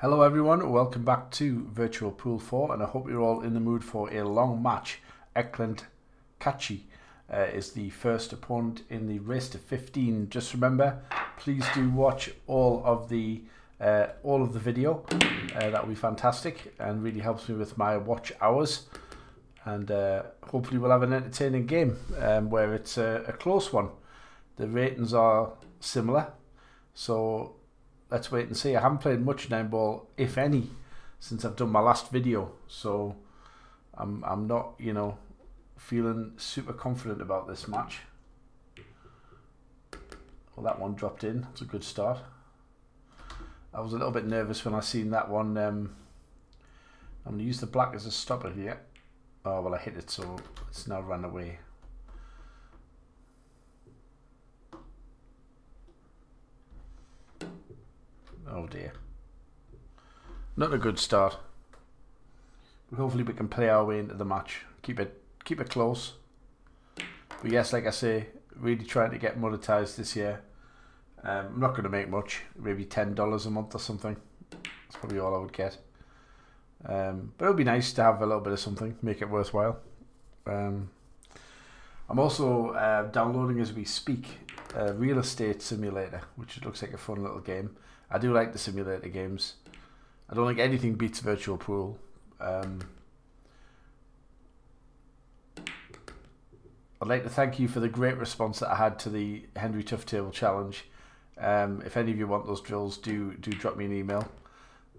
Hello everyone, welcome back to Virtual Pool 4, and I hope you're all in the mood for a long match. E. Kaci is the first opponent in the race to 15. Just remember, please do watch all of the video. That will be fantastic and really helps me with my watch hours. And hopefully we'll have an entertaining game where it's a close one. The ratings are similar, so let's wait and see. I haven't played much 9-ball, if any, since I've done my last video, so I'm not, you know, feeling super confident about this match. Well, that one dropped in. It's a good start. I was a little bit nervous when I seen that one. I'm going to use the black as a stopper here. Oh, well, I hit it, so it's now run away. Oh dear. Not a good start. But hopefully we can play our way into the match. Keep it close. But yes, like I say, really trying to get monetized this year. I'm not going to make much. Maybe $10 a month or something. That's probably all I would get. But it would be nice to have a little bit of something. Make it worthwhile. I'm also downloading as we speak a real estate simulator, which looks like a fun little game. I do like the simulator games. I don't think anything beats Virtual Pool. I'd like to thank you for the great response that I had to the Henry Tuff Table Challenge. If any of you want those drills, do drop me an email.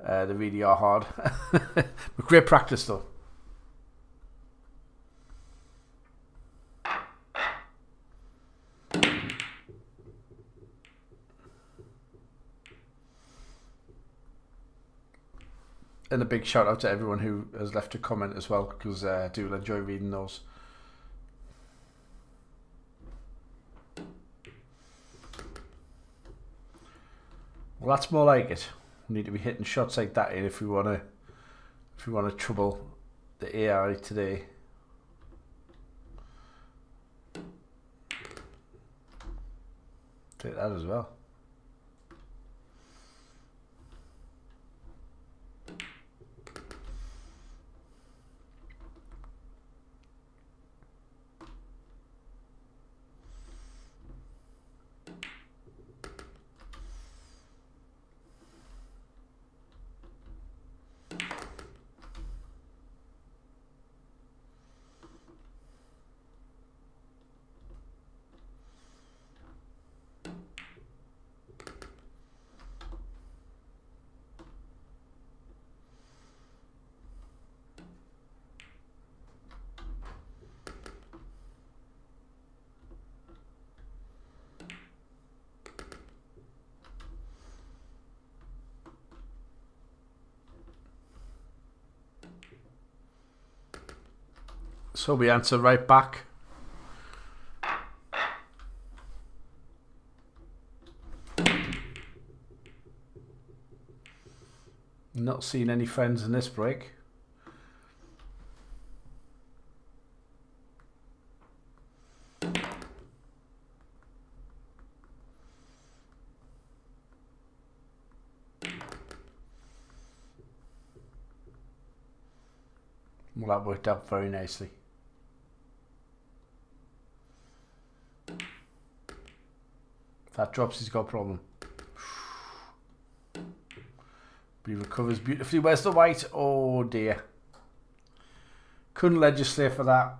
They really are hard. But great practice though. And a big shout out to everyone who has left a comment as well, because I do enjoy reading those. Well, that's more like it. We need to be hitting shots like that in if we want to trouble the AI today. Take that as well. So we answer right back. Not seeing any friends in this break. Well, that worked out very nicely. That drops, he's got a problem. But he recovers beautifully. Where's the white? Oh dear. Couldn't legislate for that.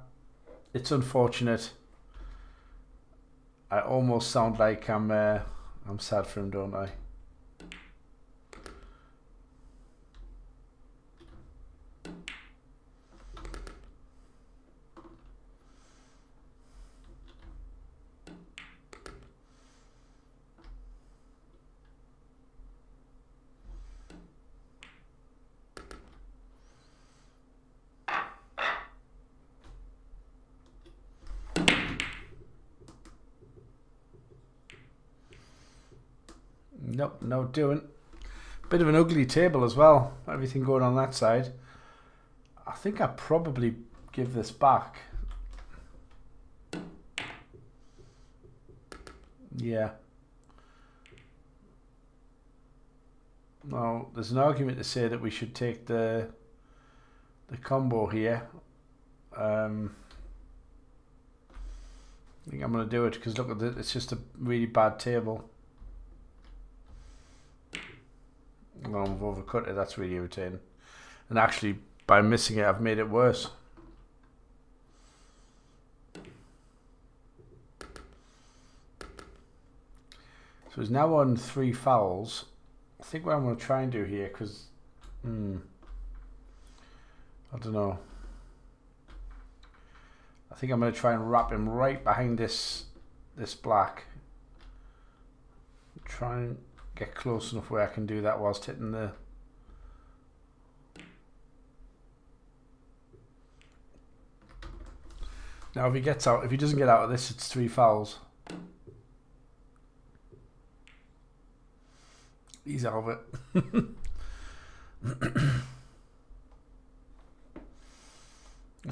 It's unfortunate. I almost sound like I'm sad for him, don't I? Nope, no doing. Bit of an ugly table as well. Everything going on that side. I think I probably give this back. Yeah. Now, there's an argument to say that we should take the combo here. I think I'm going to do it because look at it, it's just a really bad table. No, I've overcut it, that's really irritating. And actually, by missing it, I've made it worse. So he's now on 3 fouls. I think what I'm going to try and do here, because I don't know, I think I'm going to try and wrap him right behind this black, try and get close enough where I can do that whilst hitting the now. If he gets out, if he doesn't get out of this, it's 3 fouls. He's out of it.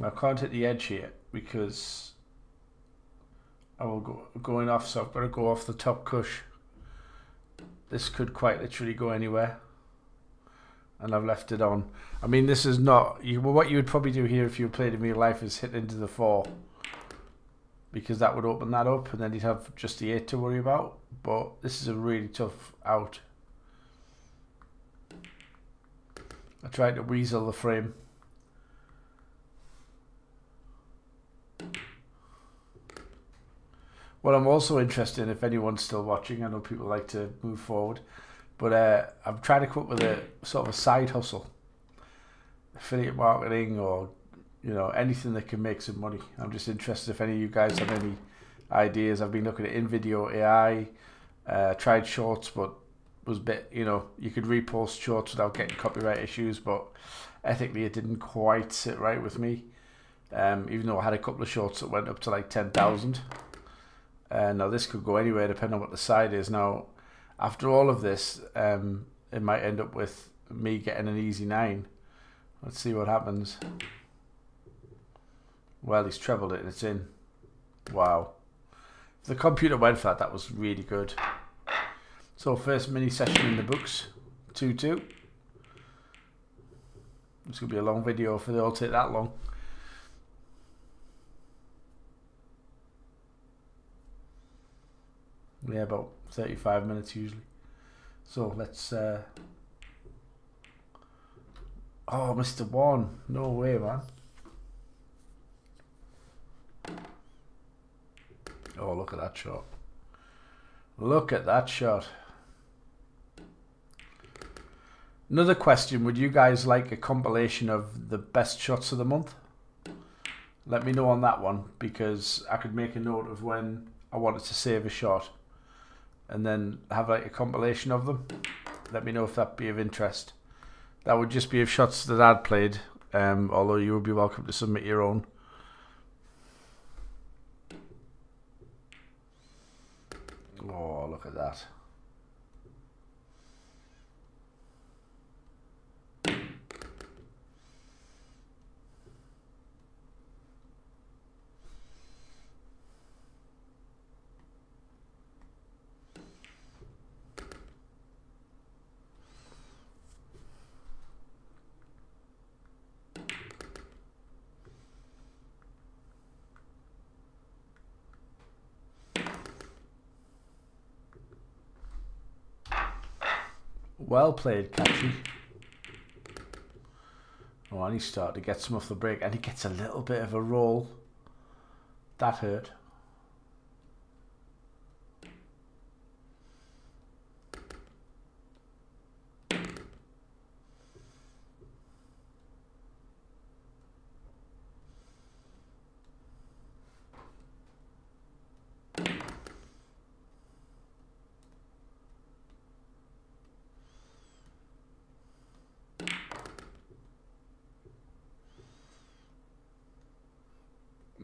I can't hit the edge here because I will go going off, so I've got to go off the top cush. This could quite literally go anywhere, and I've left it on. I mean, this is not what you would probably do here if you played in real life, is hit into the 4, because that would open that up, and then you'd have just the 8 to worry about. But this is a really tough out. I tried to weasel the frame. Well, I'm also interested in, if anyone's still watching, I know people like to move forward, but I'm trying to come up with a sort of a side hustle, affiliate marketing, or you know, anything that can make some money. I'm just interested if any of you guys have any ideas. I've been looking at InVideo AI, tried shorts, but was a bit, you know, you could repost shorts without getting copyright issues, but ethically it didn't quite sit right with me, even though I had a couple of shorts that went up to like 10,000. Now this could go anywhere depending on what the side is. Now after all of this, it might end up with me getting an easy 9. Let's see what happens. Well, he's trebled it and it's in. Wow, if the computer went for that, that was really good. So first mini session in the books, 2-2. It's going to be a long video if they all take that long. Yeah, about 35 minutes usually. So let's... Oh, Mr. One. No way, man. Oh, look at that shot. Look at that shot. Another question, would you guys like a compilation of the best shots of the month? Let me know on that one, because I could make a note of when I wanted to save a shot and then have like a compilation of them. Let me know if that'd be of interest. That would just be of shots that I'd played, although you would be welcome to submit your own. Oh, look at that. Well played, Kaci. Oh, and he started to get some off the break, and he gets a little bit of a roll. That hurt.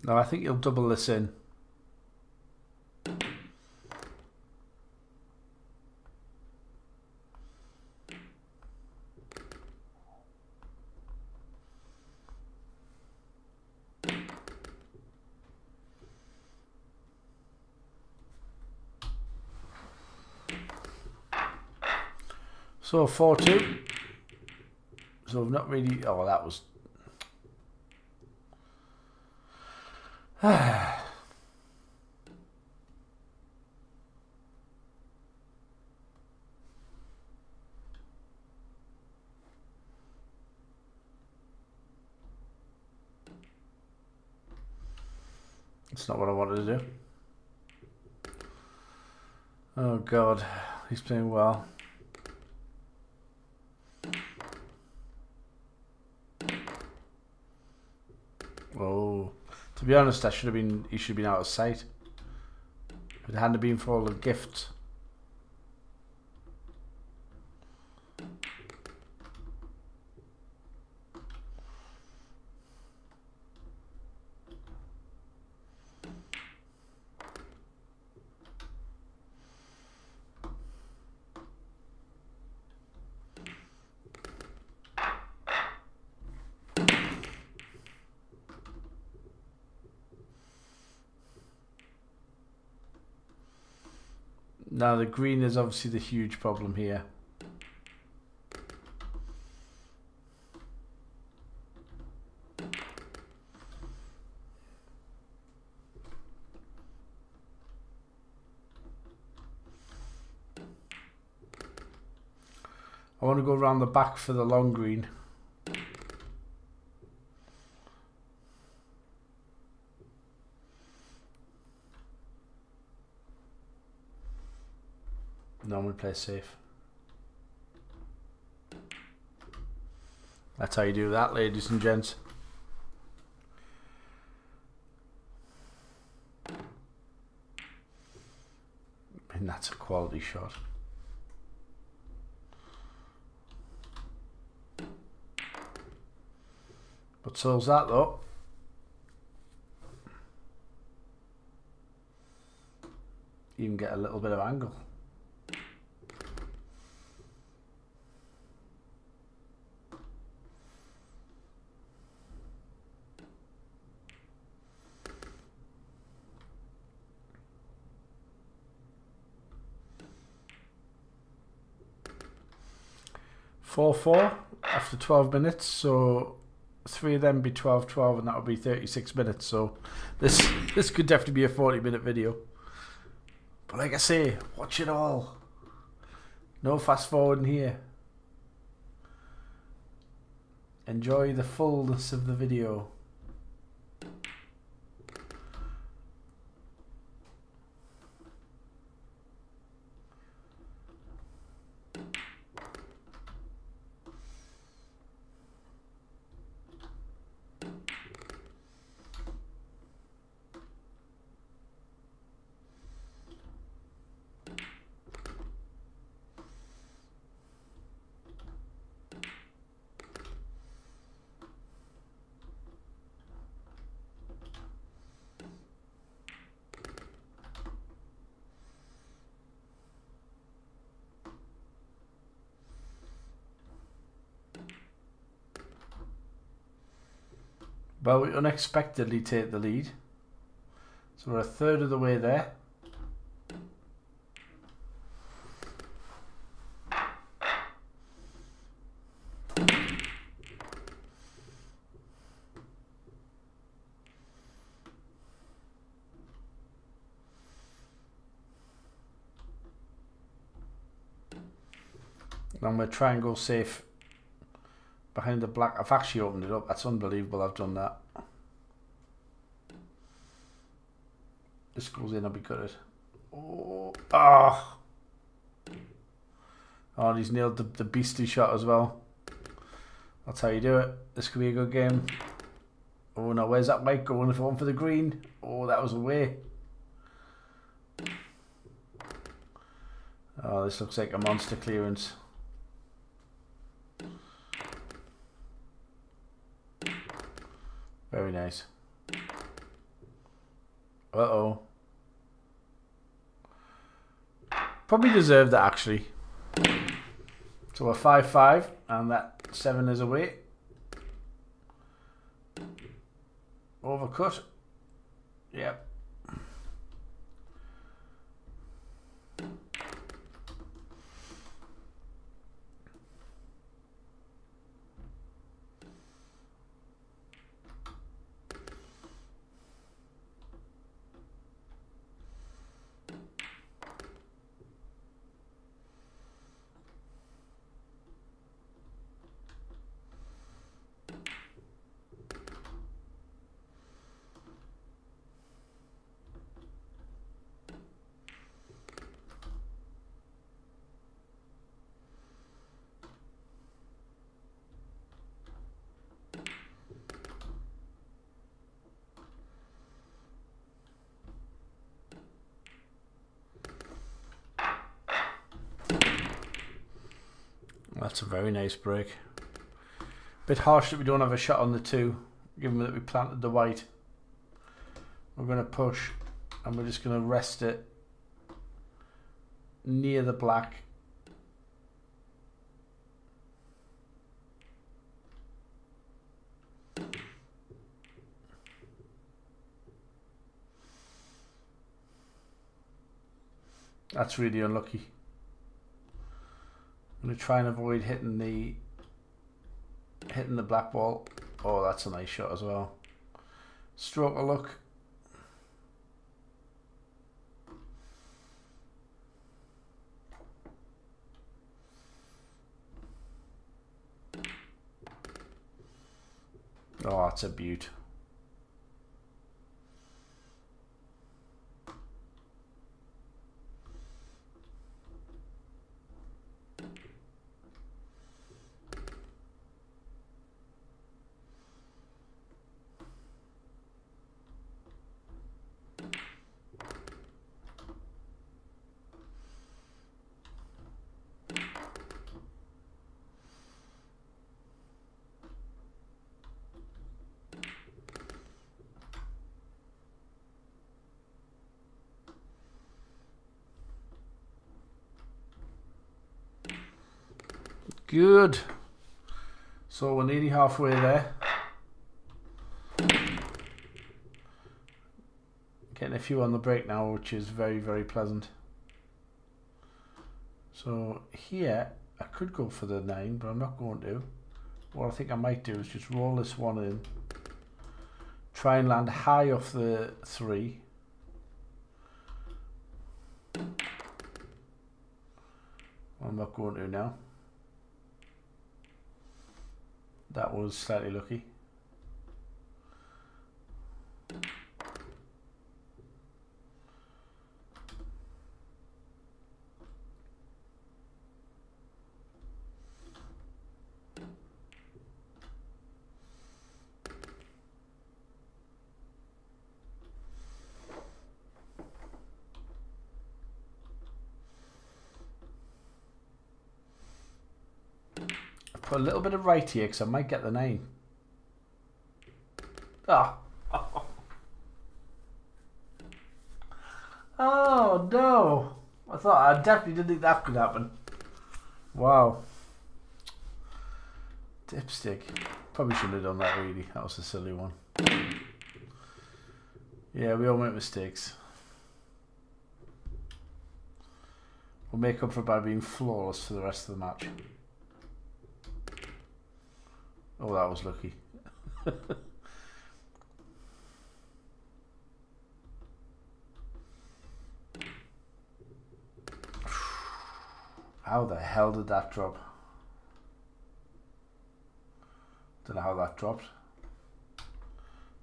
No, I think you'll double this in. So 4-2. So I've not really. Oh, that was. It's not what I wanted to do. Oh God, he's playing well. Oh, to be honest, I should have been. He should have been out of sight. If it hadn't been for all the gifts. Now the green is obviously the huge problem here. I want to go around the back for the long green. No, I'm going to play safe. That's how you do that, ladies and gents. And that's a quality shot. But so's that though. You can get a little bit of angle. Four after 12 minutes, so three of them be 12-12, and that would be 36 minutes. So this could definitely be a 40-minute video. But like I say, watch it all. No fast forwarding here. Enjoy the fullness of the video. Well, we unexpectedly take the lead. So we're a third of the way there. And I'm going to try and go safe. Behind the black, I've actually opened it up. That's unbelievable. I've done that. This goes in, I'll be gutted. Oh, ah! Oh. Oh, and he's nailed the beastly shot as well. That's how you do it. This could be a good game. Oh no, where's that mic going? If I went for the green, oh, that was away. Oh, this looks like a monster clearance. Very nice. Uh-oh. Probably deserved that, actually. So a 5-5, and that 7 is away. Overcut. Yep. That's a very nice break. Bit harsh that we don't have a shot on the two, given that we planted the white. We're going to push and we're just going to rest it near the black. That's really unlucky. I'm going to try and avoid hitting the black wall. Oh, that's a nice shot as well. Stroke of luck. Oh, that's a beaut. Good. So we're nearly halfway there. Getting a few on the break now, which is very, very pleasant. So here, I could go for the 9, but I'm not going to. What I think I might do is just roll this one in. Try and land high off the 3. I'm not going to now. That was slightly lucky. A little bit of right here because I might get the 9. Ah. Oh. Oh no, I definitely didn't think that could happen. Wow, dipstick. Probably shouldn't have done that, really. That was a silly one. Yeah, we all make mistakes. We'll make up for it by being flawless for the rest of the match. Oh, that was lucky. How the hell did that drop? Don't know how that dropped.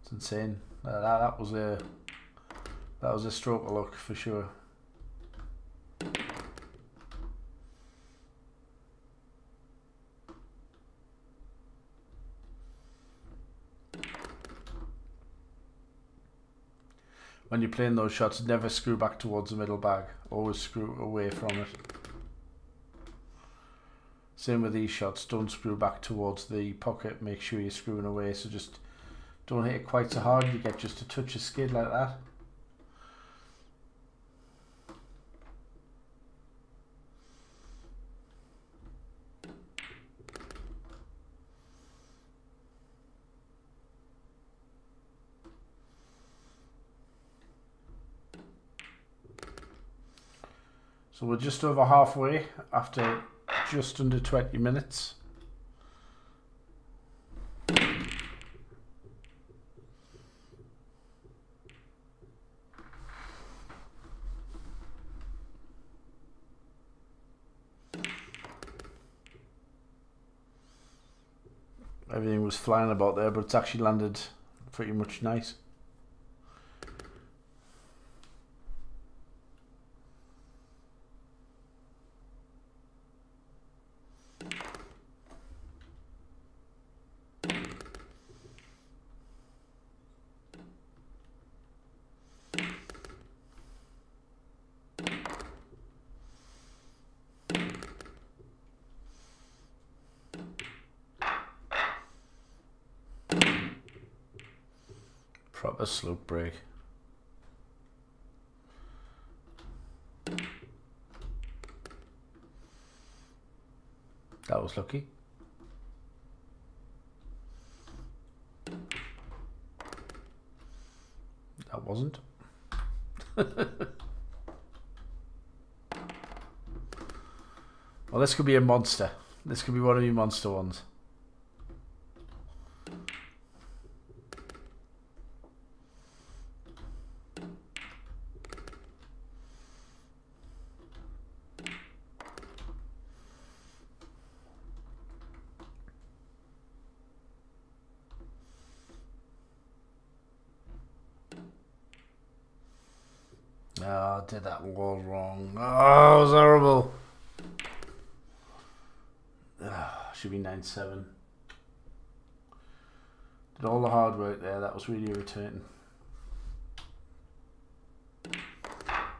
It's insane. That was a stroke of luck for sure. When you're playing those shots, never screw back towards the middle bag. Always screw away from it. Same with these shots. Don't screw back towards the pocket. Make sure you're screwing away. So just don't hit it quite so hard. You get just a touch of skid like that. So we're just over halfway after just under 20 minutes. Everything was flying about there, but it's actually landed pretty much nice. Proper slope break. That was lucky. That wasn't. Well, this could be a monster. This could be one of your monster ones. Oh, I did that wall wrong. Oh, it was horrible. Should be 9-7. Did all the hard work there. That was really irritating.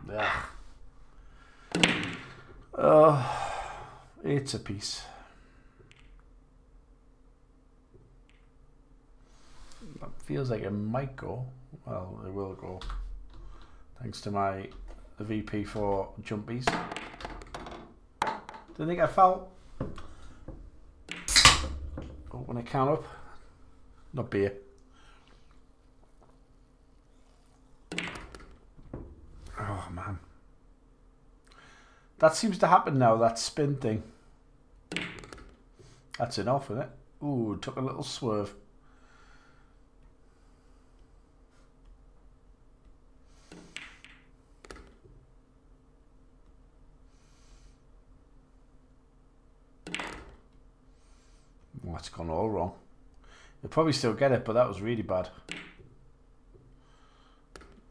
Yeah. It's a piece. That feels like it might go. Well, it will go. Thanks to my VP4 jumpies. Didn't think I fell. Open a can up. Not beer. Oh man. That seems to happen now, that spin thing. That's enough, isn't it? Ooh, took a little swerve. That's gone all wrong. You'll probably still get it, but that was really bad.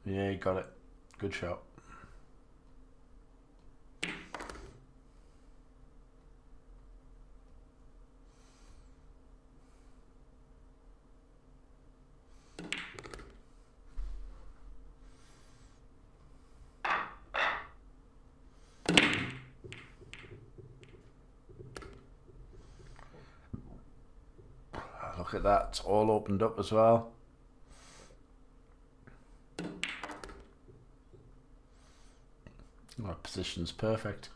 Yeah, you got it. Good shot. Look at that, it's all opened up as well. Our position's perfect.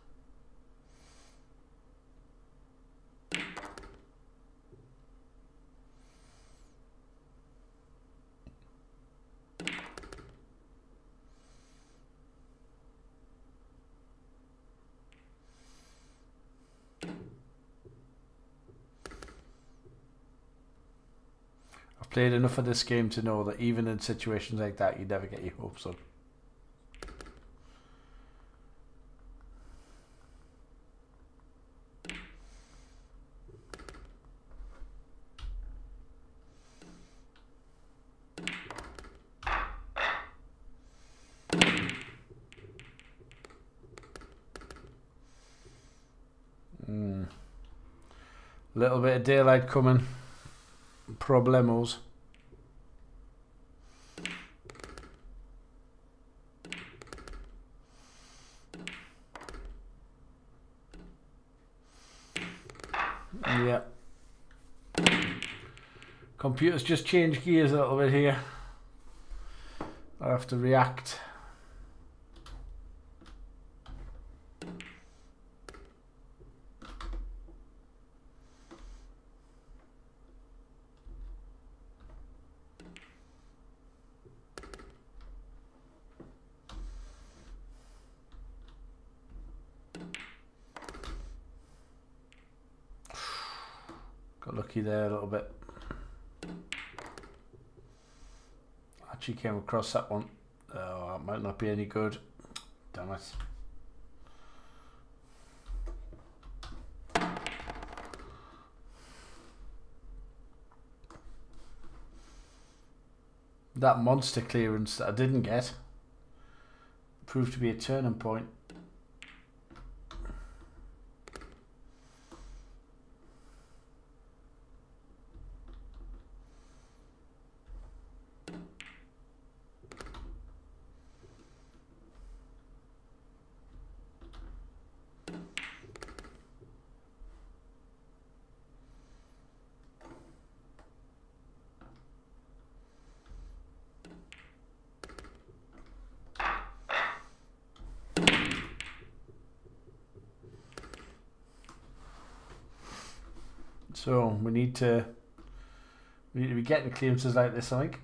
Played enough of this game to know that even in situations like that, you never get your hopes up. Little bit of daylight coming. Problemos. Yeah. Computers just change gears a little bit here. I have to react. Got lucky there a little bit. Actually came across that one. Oh, that might not be any good. Damn it. That monster clearance that I didn't get proved to be a turning point. So we need to be getting clearances like this, I think.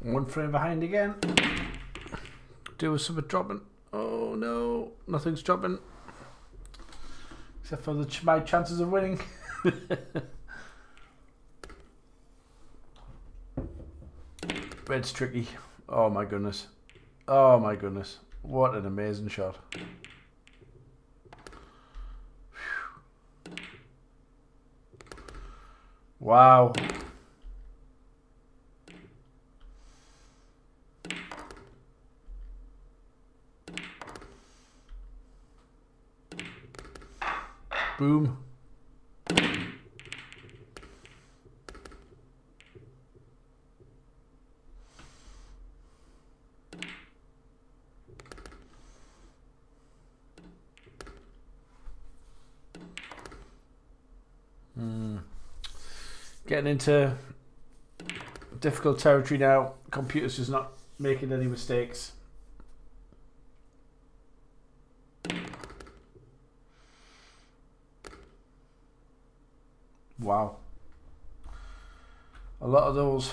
One frame behind again. Do with something dropping. Oh no, nothing's dropping. Except for my chances of winning. Red's tricky. Oh my goodness. Oh my goodness. What an amazing shot. Whew. Wow. Boom. Getting into difficult territory now. Computers just not making any mistakes. Wow, a lot of those.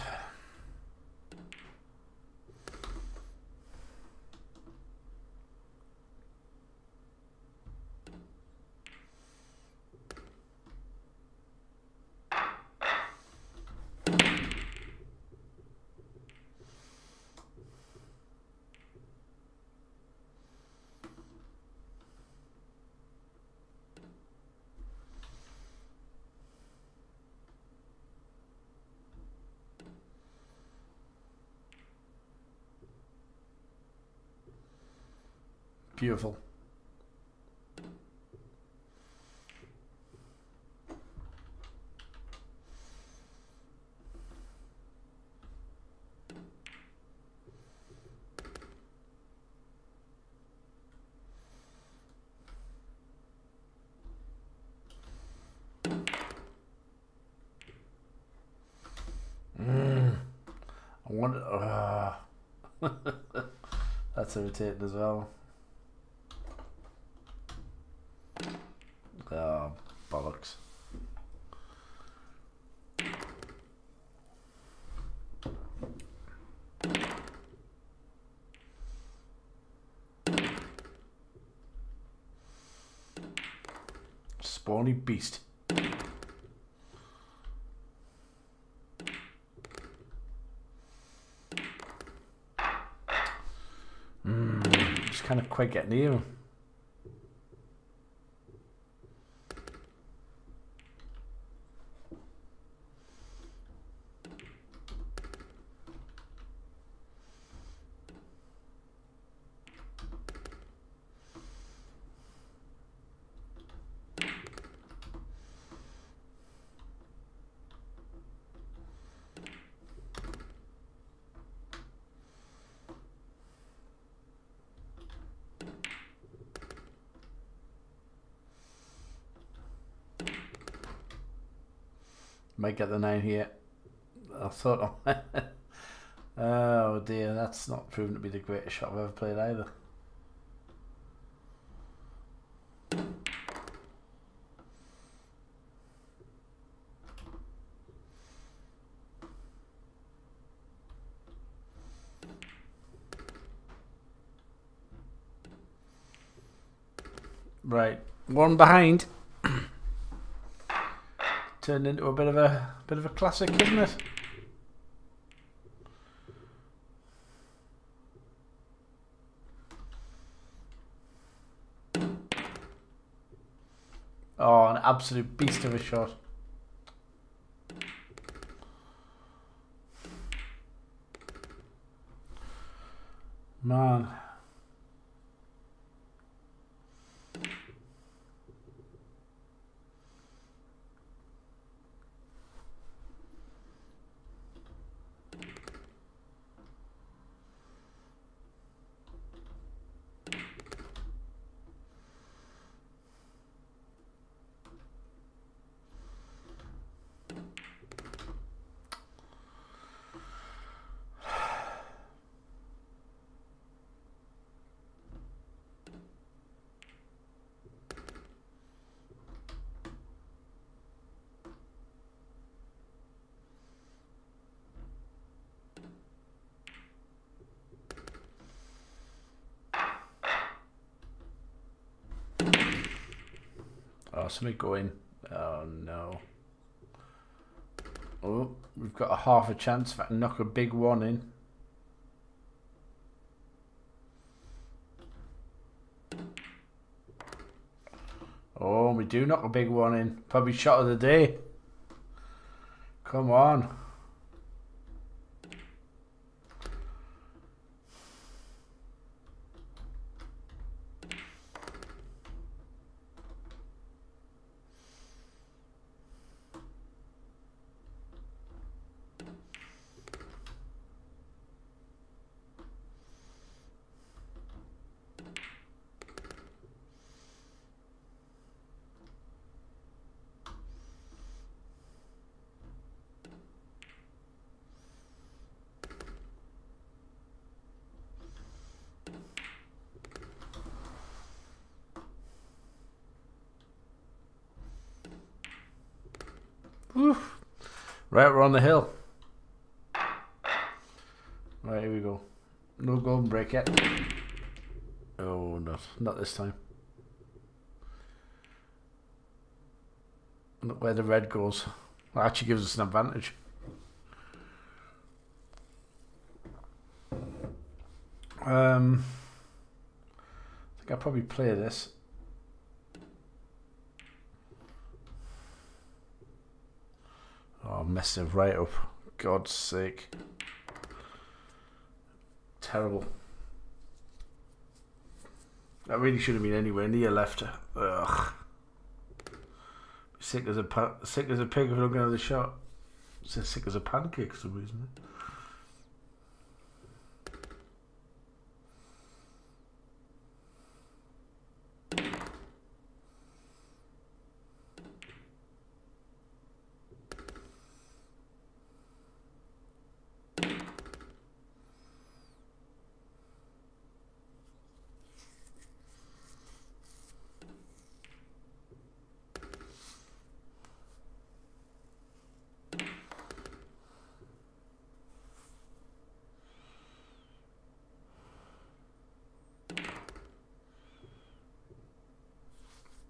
Beautiful. I wonder. That's irritating as well. Bollocks. Spawny beast. Just kind of quite getting near him. Might get the 9 here. I thought on that. Oh dear, that's not proven to be the greatest shot I've ever played either. Right, one behind. Turned into a bit of a classic, isn't it? Oh, an absolute beast of a shot. Man. Oh, something going. Oh no. Oh, we've got a half a chance if I can knock a big one in. Oh, we do knock a big one in. Probably shot of the day. Come on. Oof. Right, we're on the hill. Right, here we go. No golden break yet. Oh, not this time. Look where the red goes. That actually gives us an advantage. I think I'll probably play this. Oh, messed it right up. God's sake. Terrible. That really shouldn't have been anywhere near left. Ugh. Sick as a pig if I don't get another shot. It's as sick as a pancake for some reason.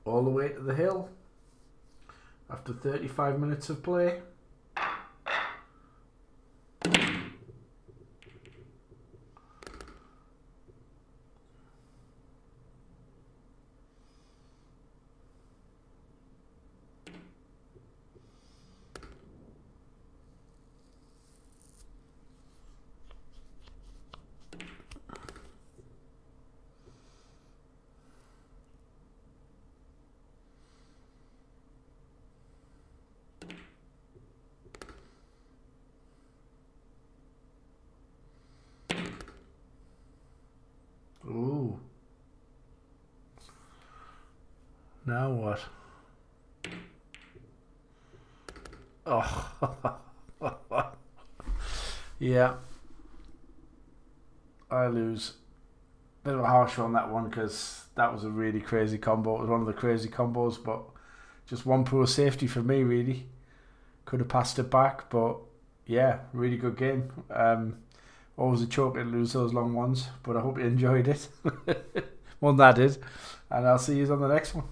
All the way to the hill after 35 minutes of play. Now what? Oh, yeah. I lose. Bit of a harsh on that one because that was a really crazy combo. It was one of the crazy combos, but just one poor safety for me, really. Could have passed it back, but yeah, really good game. Always a choke to lose those long ones, but I hope you enjoyed it. More than I did. and I'll see you on the next one.